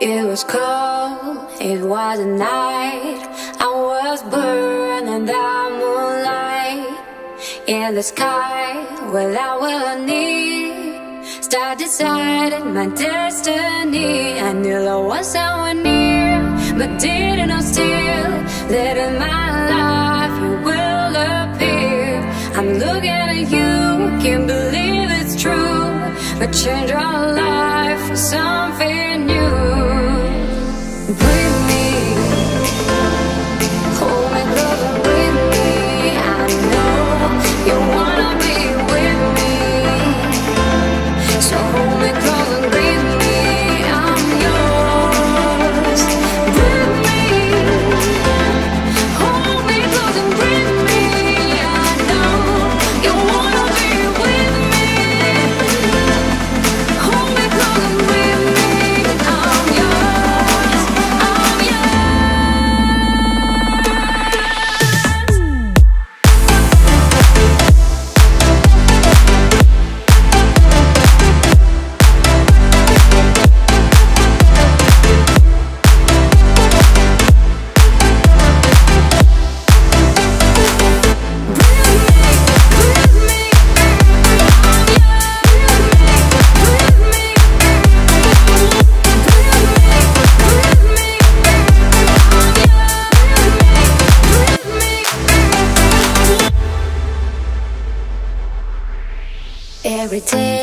It was cold, it was a night, I was burning that moonlight. In the sky, well I will need, star decided my destiny. I knew I was somewhere near, but didn't know still that in my life you will appear. I'm looking at you, can't believe it's true, but change our life for something new. Breathe me, hold me closer, breathe me. I know you wanna be with me, so hold me close and breathe me. I'm yours. Breathe me, hold me close and breathe me. I know you wanna be with me, hold me close and breathe me. Every day